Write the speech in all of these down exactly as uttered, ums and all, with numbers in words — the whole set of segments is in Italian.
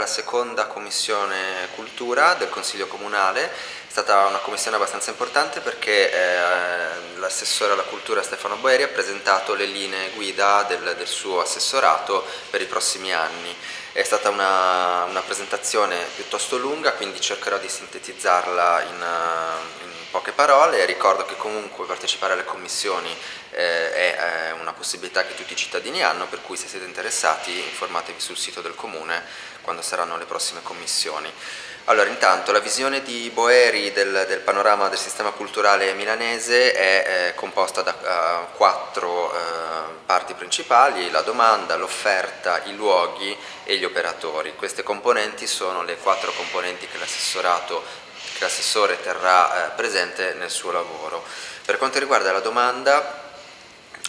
la seconda commissione cultura del Consiglio Comunale, è stata una commissione abbastanza importante perché eh, l'assessore alla cultura Stefano Boeri ha presentato le linee guida del, del suo assessorato per i prossimi anni. È stata una, una presentazione piuttosto lunga, quindi cercherò di sintetizzarla in, in poche parole. Ricordo che comunque partecipare alle commissioni eh, è una possibilità che tutti i cittadini hanno, per cui se siete interessati informatevi sul sito del comune quando saranno le prossime commissioni. Allora, intanto la visione di Boeri del, del panorama del sistema culturale milanese è eh, composta da uh, quattro uh, parti principali: la domanda, l'offerta, i luoghi e gli operatori. Queste componenti sono le quattro componenti che l'assessorato, che l'assessore terrà eh, presente nel suo lavoro. Per quanto riguarda la domanda,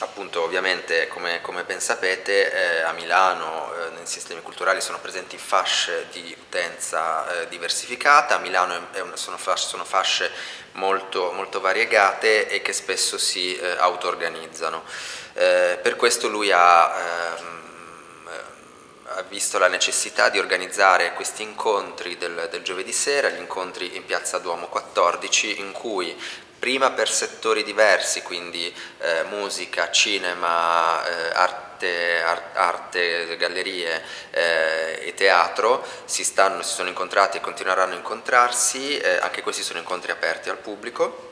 appunto, ovviamente, come, come ben sapete, eh, a Milano eh, nei sistemi culturali sono presenti fasce di utenza eh, diversificata. A Milano è una, sono, fasce, sono fasce molto, molto variegate e che spesso si eh, auto-organizzano. Eh, per questo lui ha, ehm, ha visto la necessità di organizzare questi incontri del, del giovedì sera, gli incontri in Piazza Duomo quattordici, in cui prima per settori diversi, quindi eh, musica, cinema, eh, arte, ar arte, gallerie eh, e teatro, si, stanno, si sono incontrati e continueranno a incontrarsi, eh, anche questi sono incontri aperti al pubblico,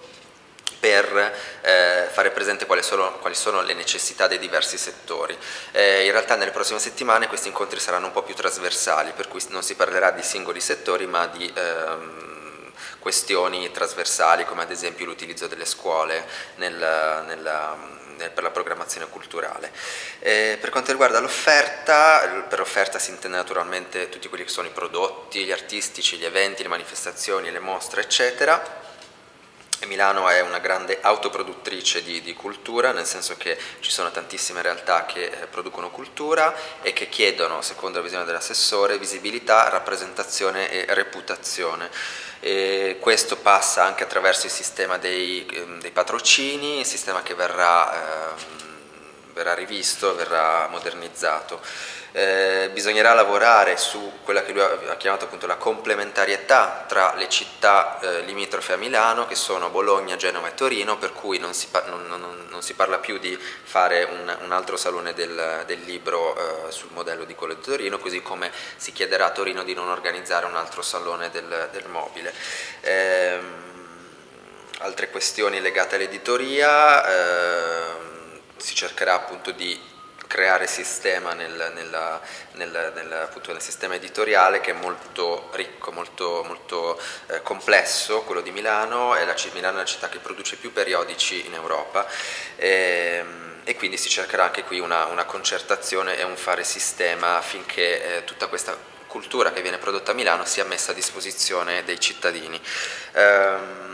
per eh, fare presente quali sono, quali sono le necessità dei diversi settori. Eh, in realtà nelle prossime settimane questi incontri saranno un po' più trasversali, per cui non si parlerà di singoli settori ma di ehm, questioni trasversali, come ad esempio l'utilizzo delle scuole nel, nella, nel, per la programmazione culturale. Eh, per quanto riguarda l'offerta, per offerta si intende naturalmente tutti quelli che sono i prodotti, gli artistici, gli eventi, le manifestazioni, le mostre, eccetera. Milano è una grande autoproduttrice di, di cultura, nel senso che ci sono tantissime realtà che producono cultura e che chiedono, secondo la visione dell'assessore, visibilità, rappresentazione e reputazione. E questo passa anche attraverso il sistema dei, dei patrocini, il sistema che verrà, eh, verrà rivisto, verrà modernizzato. Eh, bisognerà lavorare su quella che lui ha chiamato appunto la complementarietà tra le città eh, limitrofe a Milano, che sono Bologna, Genova e Torino, per cui non si, non, non, non si parla più di fare un, un altro salone del, del libro eh, sul modello di quello di Torino, così come si chiederà a Torino di non organizzare un altro salone del, del mobile. Eh, altre questioni legate all'editoria, eh, si cercherà appunto di creare sistema nel, nella, nel, nel, appunto nel sistema editoriale, che è molto ricco, molto, molto eh, complesso, quello di Milano. È la, Milano è la città che produce più periodici in Europa e, e quindi si cercherà anche qui una, una concertazione e un fare sistema affinché eh, tutta questa cultura che viene prodotta a Milano sia messa a disposizione dei cittadini. Ehm,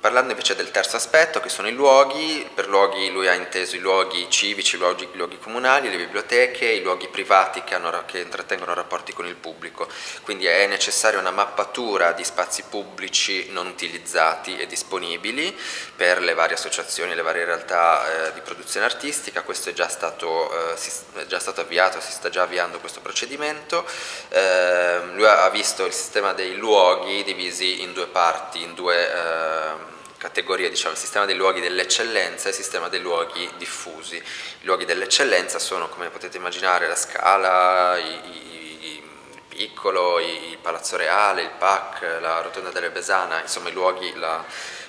Parlando invece del terzo aspetto, che sono i luoghi, per luoghi lui ha inteso i luoghi civici, i luoghi, i luoghi comunali, le biblioteche, i luoghi privati che, hanno, che intrattengono rapporti con il pubblico. Quindi è necessaria una mappatura di spazi pubblici non utilizzati e disponibili per le varie associazioni, le varie realtà eh, di produzione artistica. Questo è già stato, eh, si, è già stato avviato, si sta già avviando questo procedimento. Eh, lui ha visto il sistema dei luoghi divisi in due parti, in due... Eh, categorie, diciamo, il sistema dei luoghi dell'eccellenza e il sistema dei luoghi diffusi. I luoghi dell'eccellenza sono, come potete immaginare, la Scala, il Piccolo, il Palazzo Reale, il P A C, la Rotonda delle Besana, insomma i luoghi, la,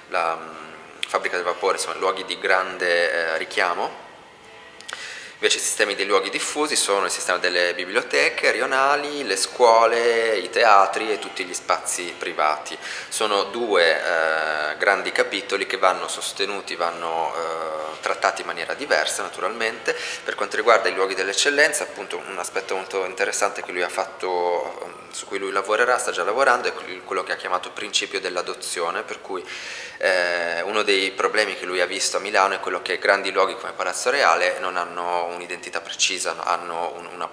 la Fabbrica del Vapore, insomma luoghi di grande eh, richiamo. Invece i sistemi dei luoghi diffusi sono il sistema delle biblioteche rionali, le scuole, i teatri e tutti gli spazi privati. Sono due eh, grandi capitoli che vanno sostenuti, vanno eh, trattati in maniera diversa naturalmente. Per quanto riguarda i luoghi dell'eccellenza, appunto un aspetto molto interessante che lui ha fatto, su cui lui lavorerà, sta già lavorando, è quello che ha chiamato principio dell'adozione, per cui eh, uno dei problemi che lui ha visto a Milano è quello che grandi luoghi come Palazzo Reale non hanno un'identità precisa, hanno una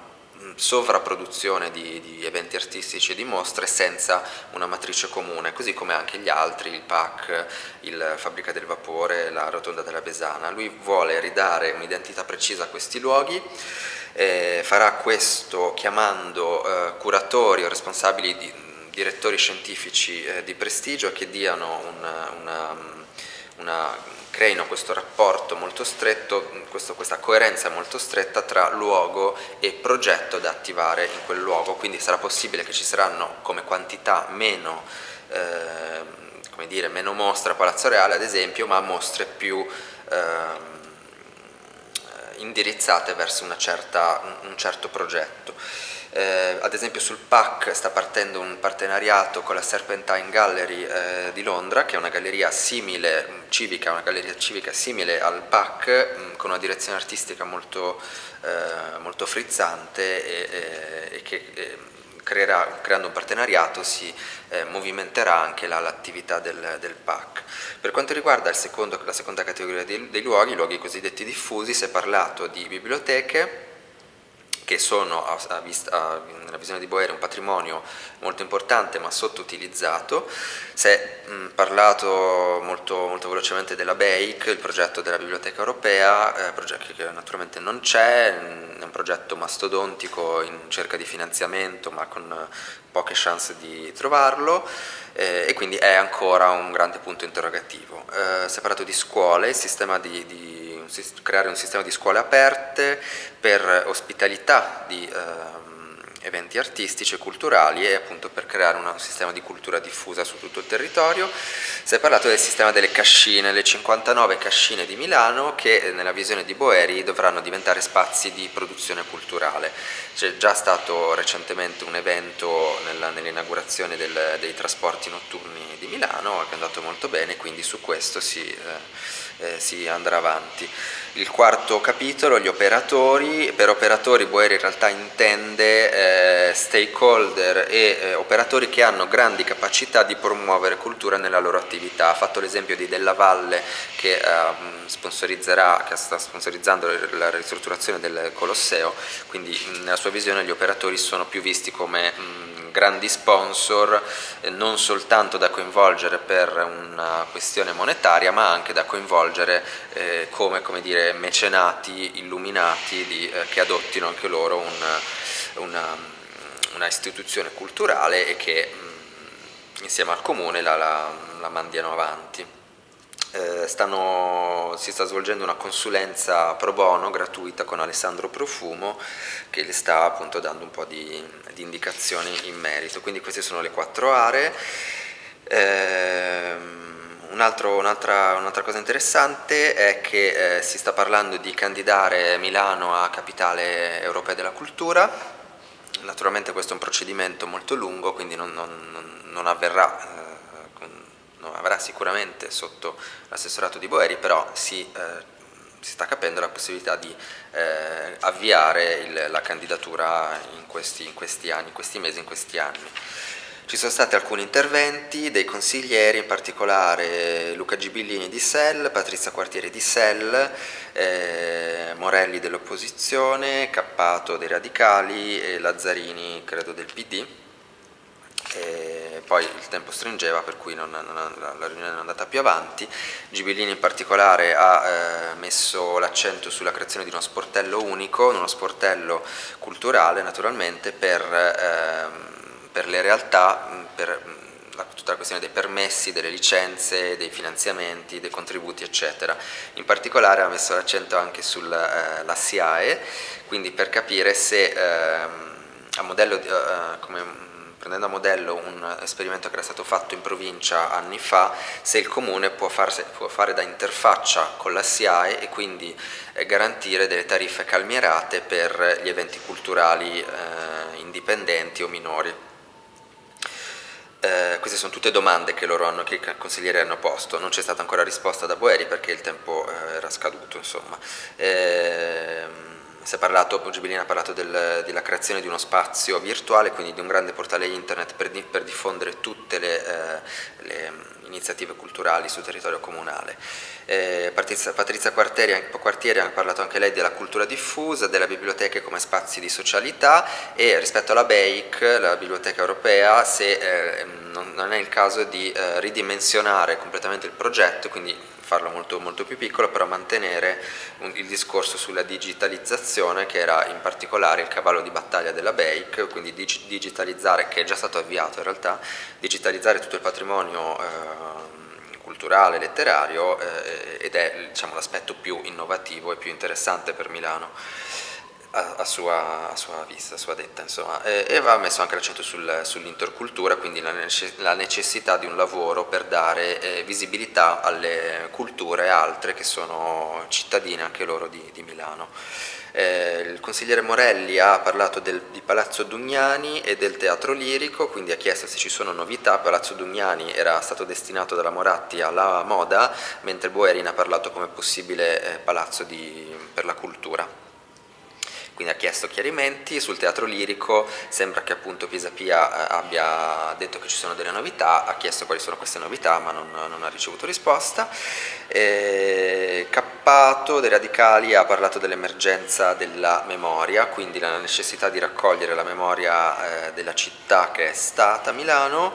sovrapproduzione di, di eventi artistici e di mostre senza una matrice comune, così come anche gli altri, il P A C, il Fabbrica del Vapore, la Rotonda della Besana. Lui vuole ridare un'identità precisa a questi luoghi, eh, farà questo chiamando eh, curatori o responsabili di direttori scientifici eh, di prestigio che diano una, una, una, creino questo rapporto molto stretto, questo, questa coerenza molto stretta tra luogo e progetto da attivare in quel luogo. Quindi sarà possibile che ci saranno come quantità meno, eh, come dire, meno mostre a Palazzo Reale ad esempio, ma mostre più eh, indirizzate verso una certa, un certo progetto. Eh, ad esempio sul P A C sta partendo un partenariato con la Serpentine Gallery eh, di Londra, che è una galleria simile, civica, una galleria civica simile al P A C, mh, con una direzione artistica molto, eh, molto frizzante e, e, e che e creerà, creando un partenariato si eh, movimenterà anche l'attività del, del P A C. Per quanto riguarda il secondo, la seconda categoria dei, dei luoghi, i luoghi cosiddetti diffusi, si è parlato di biblioteche, che sono, a vista, a, nella visione di Boeri, un patrimonio molto importante ma sottoutilizzato. Si è mh, parlato molto, molto velocemente della B E I C, il progetto della Biblioteca Europea, eh, progetto che naturalmente non c'è, è un progetto mastodontico in cerca di finanziamento ma con poche chance di trovarlo, eh, e quindi è ancora un grande punto interrogativo. Eh, si è parlato di scuole, il sistema di, di creare un sistema di scuole aperte per ospitalità di eh, eventi artistici e culturali e appunto per creare un sistema di cultura diffusa su tutto il territorio. Si è parlato del sistema delle cascine, le cinquantanove cascine di Milano, che nella visione di Boeri dovranno diventare spazi di produzione culturale. C'è già stato recentemente un evento nell'inaugurazione nell dei trasporti notturni di Milano che è andato molto bene, quindi su questo si... Eh, Eh, si andrà avanti. Il quarto capitolo, gli operatori. Per operatori Boeri in realtà intende eh, stakeholder e eh, operatori che hanno grandi capacità di promuovere cultura nella loro attività. Ha fatto l'esempio di Della Valle che, eh, sponsorizzerà, che sta sponsorizzando la ristrutturazione del Colosseo, quindi nella sua visione gli operatori sono più visti come mh, grandi sponsor, eh, non soltanto da coinvolgere per una questione monetaria ma anche da coinvolgere Eh, come, come dire, mecenati illuminati di, eh, che adottino anche loro un, una, una istituzione culturale e che mh, insieme al comune la, la, la mandiano avanti. Eh, stanno, si sta svolgendo una consulenza pro bono gratuita con Alessandro Profumo che le sta appunto dando un po' di, di indicazioni in merito. Quindi queste sono le quattro aree. Eh, Un'altra un cosa interessante è che eh, si sta parlando di candidare Milano a capitale europea della cultura. Naturalmente questo è un procedimento molto lungo, quindi non, non, non, avverrà, eh, con, non avrà sicuramente sotto l'assessorato di Boeri, però si, eh, si sta capendo la possibilità di eh, avviare il, la candidatura in questi, in questi anni, in questi mesi, in questi anni. Ci sono stati alcuni interventi dei consiglieri, in particolare Luca Gibillini di S E L, Patrizia Quartieri di S E L, eh, Morelli dell'opposizione, Cappato dei Radicali e Lazzarini credo del P D. E poi il tempo stringeva per cui non, non, la riunione non è andata più avanti. Gibillini in particolare ha eh, messo l'accento sulla creazione di uno sportello unico, uno sportello culturale naturalmente per... Eh, per le realtà, per la, tutta la questione dei permessi, delle licenze, dei finanziamenti, dei contributi eccetera. In particolare ha messo l'accento anche sulla eh, S I A E, quindi per capire se eh, a modello, di, eh, come, prendendo a modello un esperimento che era stato fatto in provincia anni fa, se il comune può, farse, può fare da interfaccia con la S I A E e quindi eh, garantire delle tariffe calmierate per gli eventi culturali eh, indipendenti o minori. Eh, queste sono tutte domande che loro hanno, che i consiglieri hanno posto. Non c'è stata ancora risposta da Boeri perché il tempo eh, era scaduto, insomma. Eh, Si è parlato, Gibillini ha parlato del, della creazione di uno spazio virtuale, quindi di un grande portale internet per, di, per diffondere tutte le, eh, le iniziative culturali sul territorio comunale. Eh, Patrizia, Patrizia Quartieri, Quartieri ha parlato anche lei della cultura diffusa, della biblioteca come spazi di socialità, e rispetto alla B E I C, la biblioteca europea, se eh, non, non è il caso di eh, ridimensionare completamente il progetto, quindi farlo molto, molto più piccolo, però mantenere un, il discorso sulla digitalizzazione, che era in particolare il cavallo di battaglia della B E I C, quindi dig, digitalizzare, che è già stato avviato in realtà, digitalizzare tutto il patrimonio eh, culturale, letterario, eh, ed è, diciamo, l'aspetto più innovativo e più interessante per Milano. A sua, a sua vista, a sua detta, insomma, e, e va messo anche l'accento sul, sull'intercultura, quindi la, nece, la necessità di un lavoro per dare eh, visibilità alle culture altre che sono cittadine anche loro di, di Milano. Eh, il consigliere Morelli ha parlato del, di Palazzo Dugnani e del teatro lirico, quindi ha chiesto se ci sono novità. Palazzo Dugnani era stato destinato dalla Moratti alla moda, mentre Boeri ne ha parlato come possibile eh, palazzo di, per la cultura. Quindi ha chiesto chiarimenti. Sul teatro lirico sembra che appunto Pisapia abbia detto che ci sono delle novità, ha chiesto quali sono queste novità ma non, non ha ricevuto risposta. E Cappato dei Radicali ha parlato dell'emergenza della memoria, quindi la necessità di raccogliere la memoria eh, della città che è stata Milano.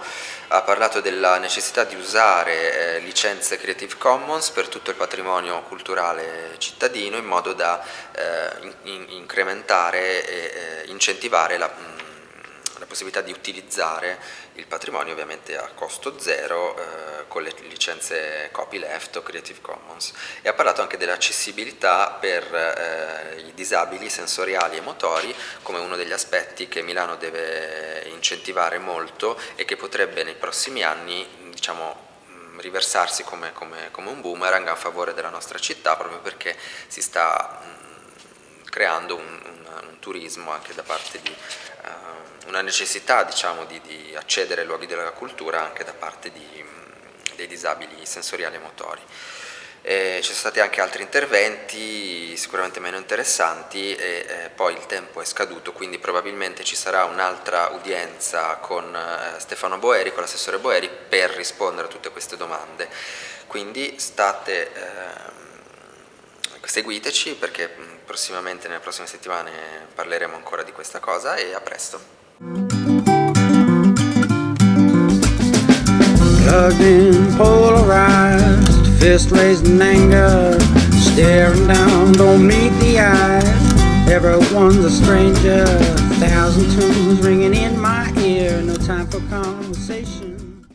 Ha parlato della necessità di usare eh, licenze Creative Commons per tutto il patrimonio culturale cittadino, in modo da eh, in, incrementare e eh, incentivare la, mh, la possibilità di utilizzare il patrimonio, ovviamente a costo zero, eh, con le licenze copyleft o Creative Commons. E ha parlato anche dell'accessibilità per eh, i disabili sensoriali e motori, come uno degli aspetti che Milano deve incentivare molto e che potrebbe nei prossimi anni, diciamo, riversarsi come, come, come un boomerang a favore della nostra città, proprio perché si sta mh, creando un, un, un turismo anche da parte di... Uh, una necessità, diciamo, di, di accedere ai luoghi della cultura anche da parte di, dei disabili sensoriali e motori. Eh, ci sono stati anche altri interventi sicuramente meno interessanti, e eh, poi il tempo è scaduto, quindi probabilmente ci sarà un'altra udienza con eh, Stefano Boeri, con l'assessore Boeri, per rispondere a tutte queste domande. Quindi state, eh, seguiteci, perché prossimamente, nelle prossime settimane, parleremo ancora di questa cosa, e a presto. Plugged in, polarized, fist raised in anger, staring down, don't meet the eye. Everyone's a stranger, thousand tunes ringing in my ear, no time for conversation.